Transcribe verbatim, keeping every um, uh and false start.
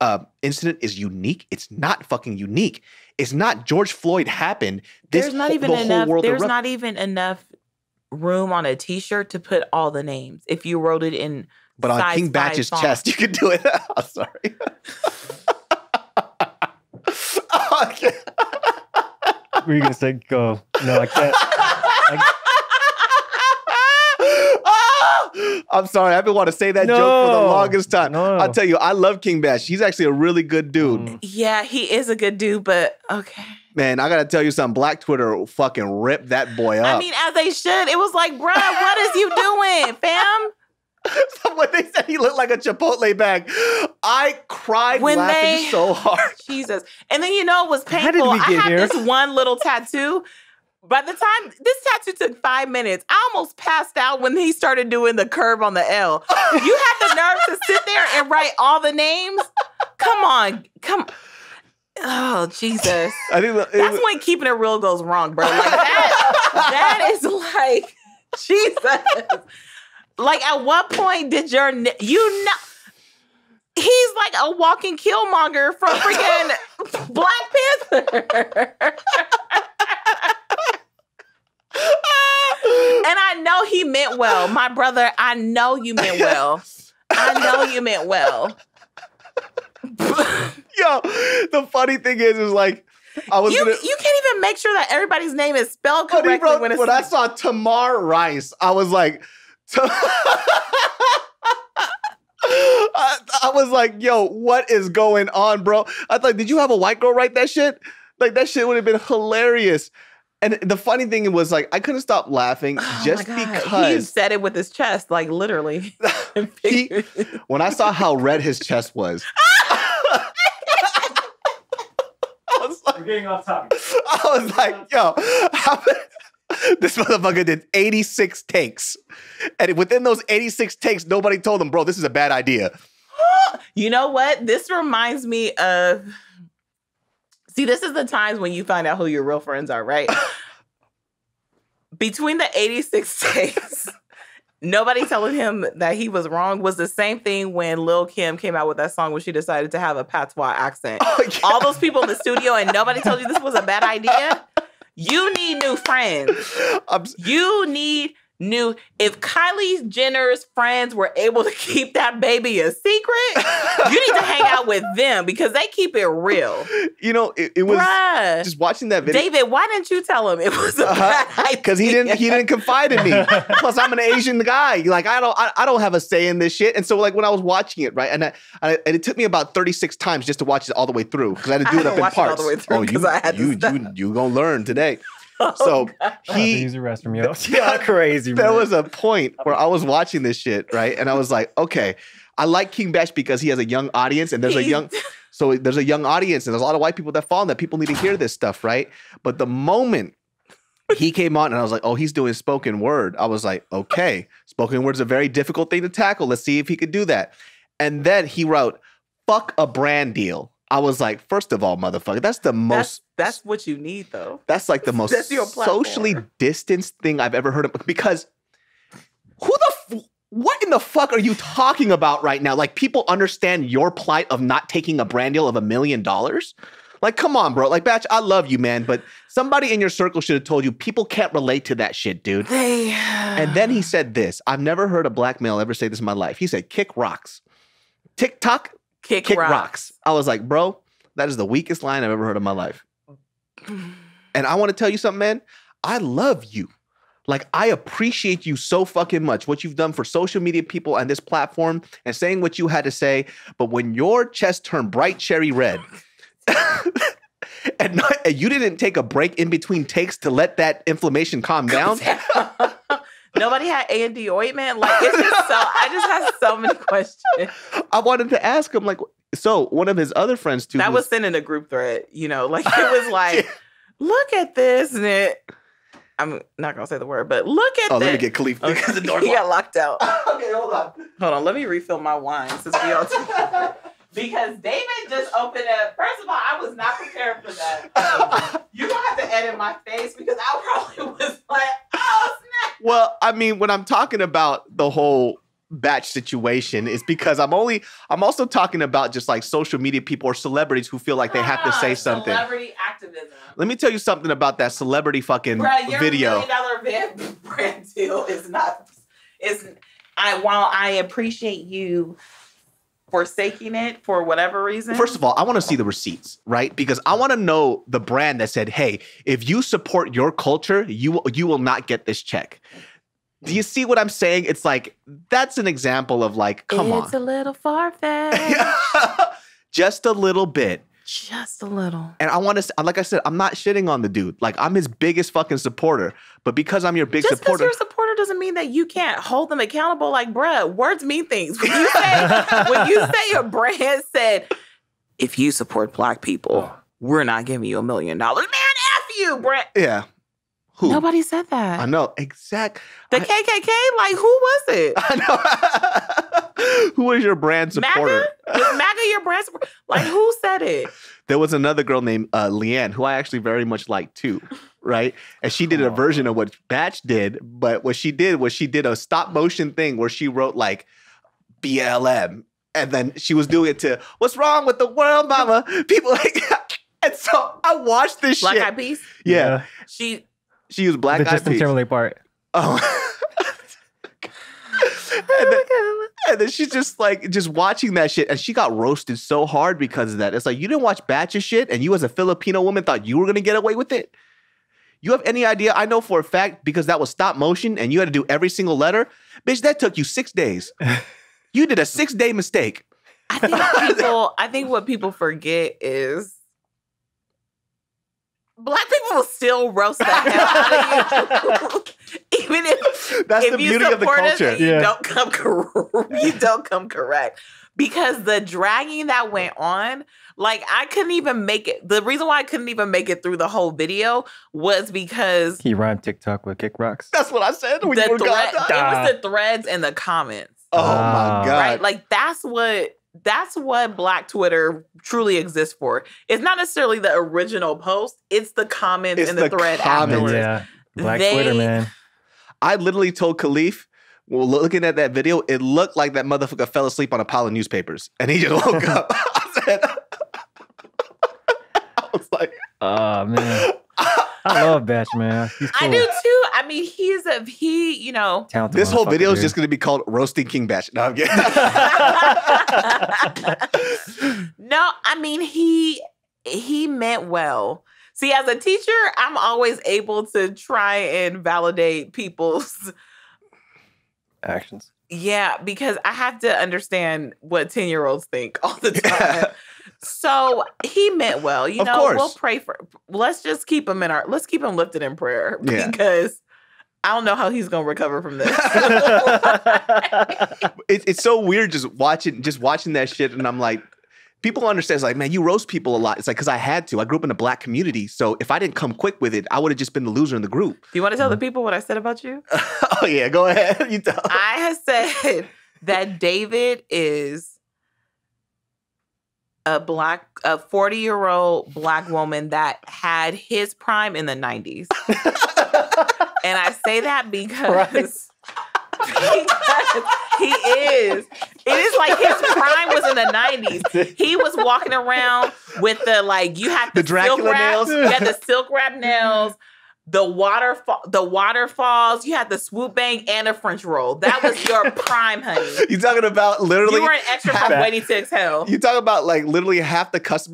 uh, incident is unique. It's not fucking unique. It's not George Floyd happened. This, there's not even the enough. There's erupted. Not even enough room on a T-shirt to put all the names. If you wrote it in, but on King Bach's chest, you could do it. I'm sorry. Oh, okay. Were you gonna say go? No, I can't. I... I'm sorry. I've been wanting to say that no. joke for the longest time. No. I'll tell you, I love King Bach. He's actually a really good dude. Yeah, he is a good dude, but okay. Man, I got to tell you something. Black Twitter fucking ripped that boy up. I mean, as they should. It was like, bruh, what is you doing, fam? When they said he looked like a Chipotle bag, I cried when laughing they, so hard. Jesus. And then, you know, it was painful. I had here? this one little tattoo. By the time, this tattoo took five minutes. I almost passed out when he started doing the curve on the L. You had the nerve to sit there and write all the names? Come on. Come on. Oh, Jesus. I think that, That's it, when keeping it real goes wrong, bro. Like that, that is like, Jesus. Like, at what point did your, you know, he's like a walking Killmonger from freaking Black Panther. And I know he meant well. My brother, I know you meant well. I know you meant well. Yo, the funny thing is, is like, I was you, gonna, you can't even make sure that everybody's name is spelled correctly. Bro, when, it's when I saw Tamar Rice, I was like, I, I was like, yo, what is going on, bro? I thought, did you have a white girl write that shit? Like, that shit would have been hilarious. And the funny thing was, like, I couldn't stop laughing oh just because he said it with his chest, like, literally. he, when I saw how red his chest was, I was like, we're getting off topic. I was like, yo, how, this motherfucker did eighty-six takes, and within those eighty-six takes, nobody told him, bro, this is a bad idea. You know what? This reminds me of. See, this is the times when you find out who your real friends are, right? Between the eighty-six takes, nobody telling him that he was wrong was the same thing when Lil' Kim came out with that song when she decided to have a patois accent. Oh, yeah. All those people in the studio and nobody told you this was a bad idea? You need new friends. I'm... You need new... If Kylie Jenner's friends were able to keep that baby a secret, you need to hang out with them because they keep it real. You know, it, it was Bruh. just watching that video. David, why didn't you tell him it was a uh-huh. bad idea? Because he didn't he didn't confide in me. Plus, I'm an Asian guy. Like, I don't I, I don't have a say in this shit. And so, like, when I was watching it, right, and I, I, and it took me about thirty-six times just to watch it all the way through because I had to do I it up in parts. All the way through oh, you I had you to you, you, you gonna learn today. Oh, so God. he use a restroom, yo. Yeah, crazy. There man. was a point where I was watching this shit, right, and I was like, okay, I like King Bach because he has a young audience, and there's He's... a young, so there's a young audience, and there's a lot of white people that follow that people need to hear this stuff, right? But the moment he came on, and I was like, oh, he's doing spoken word. I was like, okay, spoken word is a very difficult thing to tackle. Let's see if he could do that. And then he wrote, "Fuck a brand deal." I was like, first of all, motherfucker, that's the most... That's, that's what you need, though. That's like the most socially distanced thing I've ever heard of. Because who the... F what in the fuck are you talking about right now? Like, people understand your plight of not taking a brand deal of a million dollars? Like, come on, bro. Like, Batch, I love you, man. But somebody in your circle should have told you, people can't relate to that shit, dude. They... And then he said this. I've never heard a black male ever say this in my life. He said, kick rocks. TikTok... Kick, Kick rocks. rocks. I was like, bro, that is the weakest line I've ever heard in my life. And I want to tell you something, man. I love you. Like, I appreciate you so fucking much. What you've done for social media people and this platform and saying what you had to say. But when your chest turned bright cherry red and, not, and you didn't take a break in between takes to let that inflammation calm down. Nobody had A and D ointment. Like, it's just so, I just had so many questions. I wanted to ask him, like, so one of his other friends, too. That was, was sent in a group thread, you know, like, it was like, yeah. Look at this. And it, I'm not going to say the word, but look at oh, this. Oh, let me get Khalif. Okay. The door he got locked out. Okay, hold on. Hold on. Let me refill my wine since we all took because David just opened up. First of all, I was not prepared for that. Um, you're going to have to edit my face because I probably was like, oh, snap. Well, I mean, when I'm talking about the whole batch situation is because I'm only, I'm also talking about just like social media people or celebrities who feel like they have to say something. Celebrity activism. Let me tell you something about that celebrity fucking Bruh, your video. Your million dollar brand deal is not, is, I, while I appreciate you forsaking it for whatever reason. First of all, I want to see the receipts, right? Because I want to know the brand that said, hey, if you support your culture, you, you will not get this check. Do you see what I'm saying? It's like, that's an example of like, come on. It's a little far-fetched. Just a little bit. Just a little. And I want to, like I said, I'm not shitting on the dude. Like, I'm his biggest fucking supporter. But because I'm your big Just supporter. Just because you're a supporter doesn't mean that you can't hold them accountable. Like, bruh, words mean things. When you say, when you say your brand said, if you support black people, we're not giving you a million dollars. Man, F you, bruh. Yeah. Who? Nobody said that. I know. Exact. The I, K K K? Like, who was it? I know. Who was your brand supporter? MAGA? Was MAGA your brand supporter? Like, who said it? There was another girl named uh, Leanne, who I actually very much liked, too, right? And she did a version of what Batch did, but what she did was she did a stop-motion thing where she wrote, like, B L M. And then she was doing it to, what's wrong with the world, mama? People like... And so I watched this Black shit. Black Eyed Peas? Yeah. yeah. She... She used Black Eyed Peas. The Justin Timberlake part. Oh. and, then, and then she's just like, just watching that shit. And she got roasted so hard because of that. It's like, you didn't watch Batch of shit and you as a Filipino woman thought you were going to get away with it? You have any idea? I know for a fact because that was stop motion and you had to do every single letter. Bitch, that took you six days. You did a six-day mistake. I think people, I think what people forget is Black people will still roast that out of you. Even if, That's if the beauty you support of the culture. us, yeah. you, don't come cor- you don't come correct. Because the dragging that went on, like I couldn't even make it. The reason why I couldn't even make it through the whole video was because— He rhymed TikTok with kick rocks. That's what I said. When you were thread, it was the threads and the comments. Oh, oh my God. Right? Like that's what— That's what Black Twitter truly exists for. It's not necessarily the original post. It's the comments it's and the, the thread afterwards. Yeah. Black they, Twitter, man. I literally told Khalif, well, looking at that video, it looked like that motherfucker fell asleep on a pile of newspapers. And he just woke up. I said, I was like... Oh, man. I love Batch, man. He's cool. I do, too. I mean, he's a, he, you know. Talented this whole video is dude. just going to be called Roasting King Batch. No, I'm kidding. No, I mean, he, he meant well. See, as a teacher, I'm always able to try and validate people's actions. Yeah, because I have to understand what ten-year-olds think all the time. Yeah. So he meant well, you know. We'll pray for. Let's just keep him in our. Let's keep him lifted in prayer yeah. because I don't know how he's gonna recover from this. it, it's so weird just watching, just watching that shit, and I'm like, people understand. It's like, man, you roast people a lot. It's like because I had to. I grew up in a black community, so if I didn't come quick with it, I would have just been the loser in the group. Do you want to tell mm-hmm. the people what I said about you? Oh yeah, go ahead. You tell. I have said that David is a black, a forty-year-old black woman that had his prime in the nineties. And I say that because, because he is. It is like his prime was in the nineties. He was walking around with the, like, you had the, the Dracula silk wrap, nails. You had the silk wrap nails, the, waterfall, the waterfalls, you had the swoop bang and a French roll. That was your prime, honey. You're talking about literally... You were an extra from Waiting to Exhale. You're talking about like literally half the customers